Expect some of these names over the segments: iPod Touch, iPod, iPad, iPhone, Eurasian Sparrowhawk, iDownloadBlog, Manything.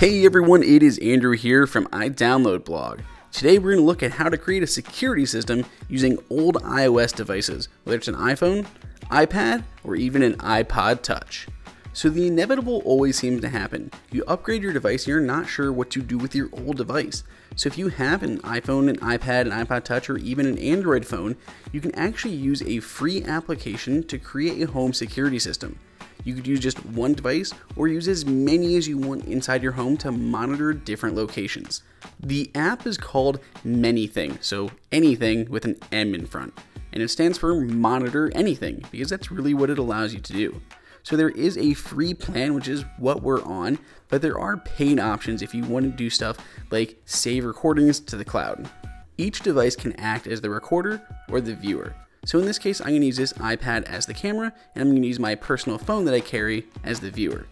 Hey everyone, it is Andrew here from iDownloadBlog. Today we're going to look at how to create a security system using old iOS devices, whether it's an iPhone, iPad, or even an iPod Touch. So the inevitable always seems to happen. You upgrade your device and you're not sure what to do with your old device. So if you have an iPhone, an iPad, an iPod Touch, or even an Android phone, you can actually use a free application to create a home security system. You could use just one device or use as many as you want inside your home to monitor different locations. The app is called Manything, so anything with an M in front. And it stands for monitor anything because that's really what it allows you to do. So there is a free plan, which is what we're on, but there are paid options if you want to do stuff like save recordings to the cloud. Each device can act as the recorder or the viewer. So in this case, I'm going to use this iPad as the camera, and I'm going to use my personal phone that I carry as the viewer.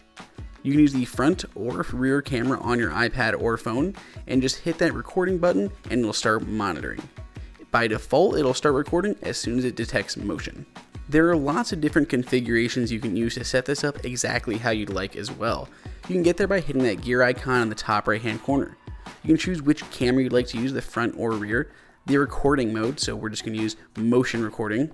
You can use the front or rear camera on your iPad or phone, and just hit that recording button and it'll start monitoring. By default, it'll start recording as soon as it detects motion. There are lots of different configurations you can use to set this up exactly how you'd like as well. You can get there by hitting that gear icon in the top right hand corner. You can choose which camera you'd like to use, the front or rear. The recording mode, so we're just going to use motion recording,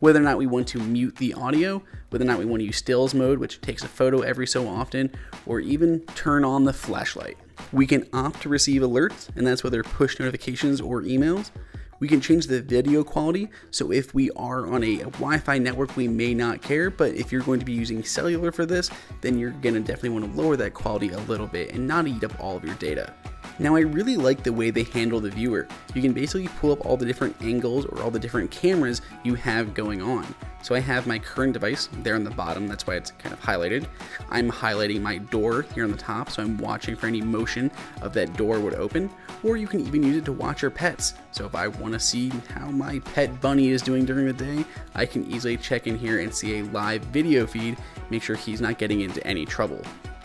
whether or not we want to mute the audio, whether or not we want to use stills mode, which takes a photo every so often, or even turn on the flashlight. We can opt to receive alerts, and that's whether push notifications or emails. We can change the video quality, so if we are on a Wi-Fi network, we may not care, but if you're going to be using cellular for this, then you're going to definitely want to lower that quality a little bit and not eat up all of your data. Now I really like the way they handle the viewer. You can basically pull up all the different angles or all the different cameras you have going on. So I have my current device there on the bottom, that's why it's kind of highlighted. I'm highlighting my door here on the top, so I'm watching for any motion of that door would open. Or you can even use it to watch your pets. So if I want to see how my pet bunny is doing during the day, I can easily check in here and see a live video feed, make sure he's not getting into any trouble.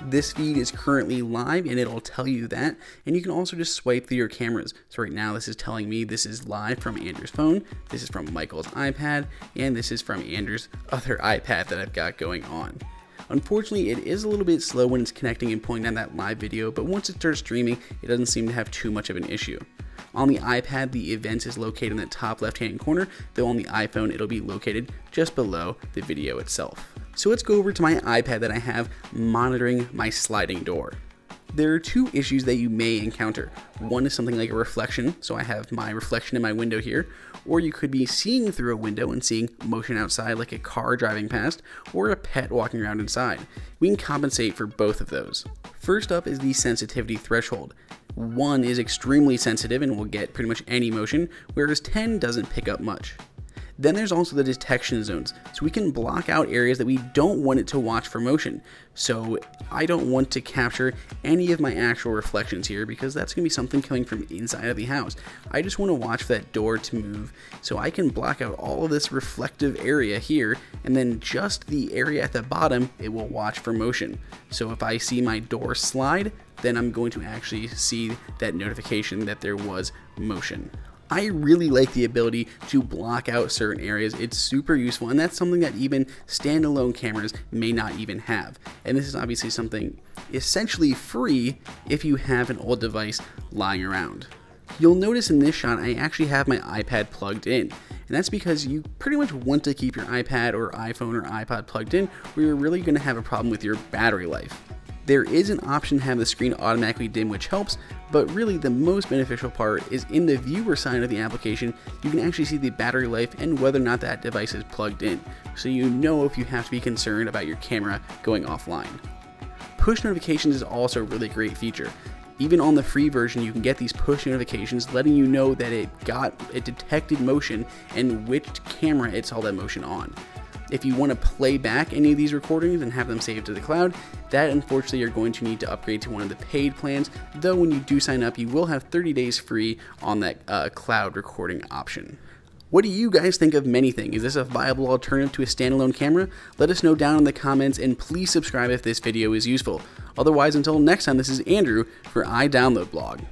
This feed is currently live and it'll tell you that, and you can also just swipe through your cameras. So right now this is telling me this is live from Andrew's phone, this is from Michael's iPad, and this is from Andrew's other iPad that I've got going on. Unfortunately, it is a little bit slow when it's connecting and pulling down that live video, but once it starts streaming, it doesn't seem to have too much of an issue. On the iPad, the events is located in the top left-hand corner, though on the iPhone, it'll be located just below the video itself. So let's go over to my iPad that I have monitoring my sliding door. There are two issues that you may encounter. One is something like a reflection, so I have my reflection in my window here, or you could be seeing through a window and seeing motion outside like a car driving past, or a pet walking around inside. We can compensate for both of those. First up is the sensitivity threshold. 1 is extremely sensitive and will get pretty much any motion, whereas 10 doesn't pick up much. Then there's also the detection zones, so we can block out areas that we don't want it to watch for motion. So I don't want to capture any of my actual reflections here because that's going to be something coming from inside of the house. I just want to watch for that door to move, so I can block out all of this reflective area here, and then just the area at the bottom, it will watch for motion. So if I see my door slide, then I'm going to actually see that notification that there was motion. I really like the ability to block out certain areas. It's super useful, and that's something that even standalone cameras may not even have. And this is obviously something essentially free if you have an old device lying around. You'll notice in this shot I actually have my iPad plugged in, and that's because you pretty much want to keep your iPad or iPhone or iPod plugged in, where you're really going to have a problem with your battery life. There is an option to have the screen automatically dim, which helps, but really the most beneficial part is in the viewer side of the application, you can actually see the battery life and whether or not that device is plugged in, so you know if you have to be concerned about your camera going offline. Push notifications is also a really great feature. Even on the free version, you can get these push notifications letting you know that it detected motion and which camera it saw that motion on. If you want to play back any of these recordings and have them saved to the cloud, that unfortunately you're going to need to upgrade to one of the paid plans, though when you do sign up you will have 30 days free on that cloud recording option. What do you guys think of Manything? Is this a viable alternative to a standalone camera? Let us know down in the comments, and please subscribe if this video is useful. Otherwise, until next time, this is Andrew for iDownloadBlog.